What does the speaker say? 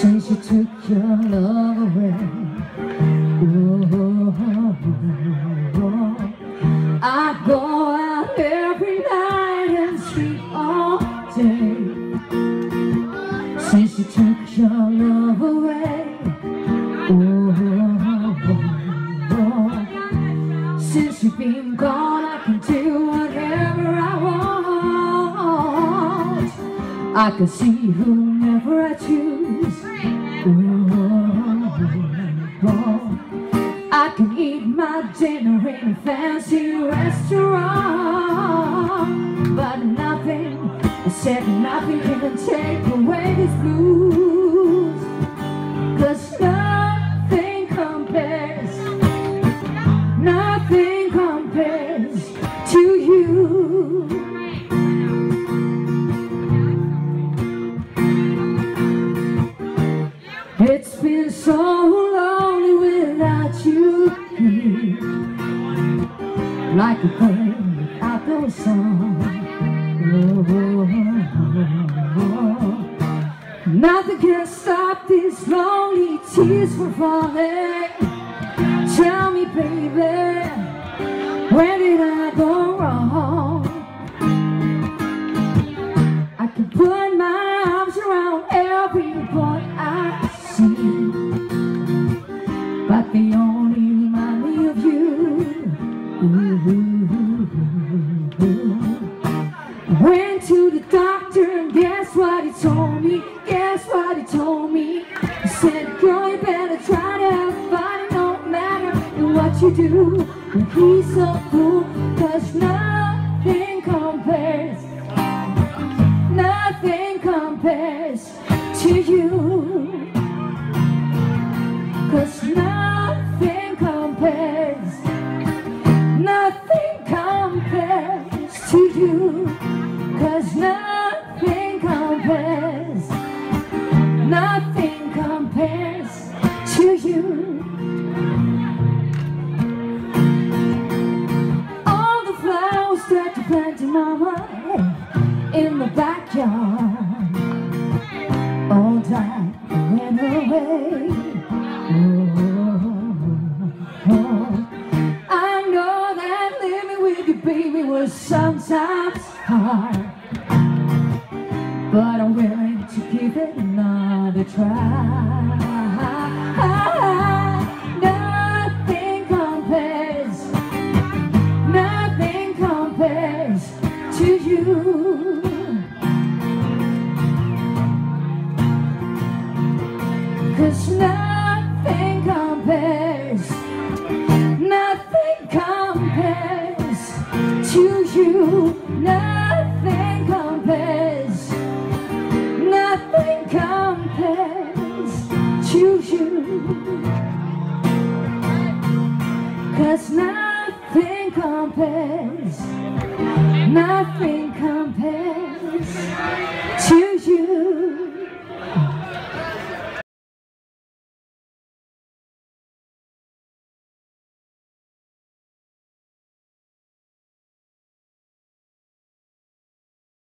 Since you took your love away, I go out every night and sleep all day. Since you took your love away, since you've been gone, I can do whatever I want. I can see whomever I choose. I can eat my dinner in a fancy restaurant, but nothing, I said nothing, can take away these blues. 'Cause nothing compares, nothing compares to you. It's been so lonely without you here, like a bird without the song. Nothing can stop these lonely tears from falling. Tell me, baby, where did I go wrong? I can put my arms around every boy I see, but they only remind me of you. Went to the doctor and guess what he told me? Guess what he told me? He said, girl, you better try to have fun, no matter what you do. And he's so cool, 'cause nothing compares, nothing compares to you. 'Cause nothing compares, nothing compares to you. 'Cause nothing compares, nothing compares to you. All the flowers that you planted, mama, in the backyard, all died and went away. I know that living with you, baby, was sometimes hard, but I'm willing to give it another try. Nothing compares, nothing compares to you. Cause nothing compares, nothing compares to you. Nothing compares, nothing compares to you. 'Cause nothing compares, nothing compares to you.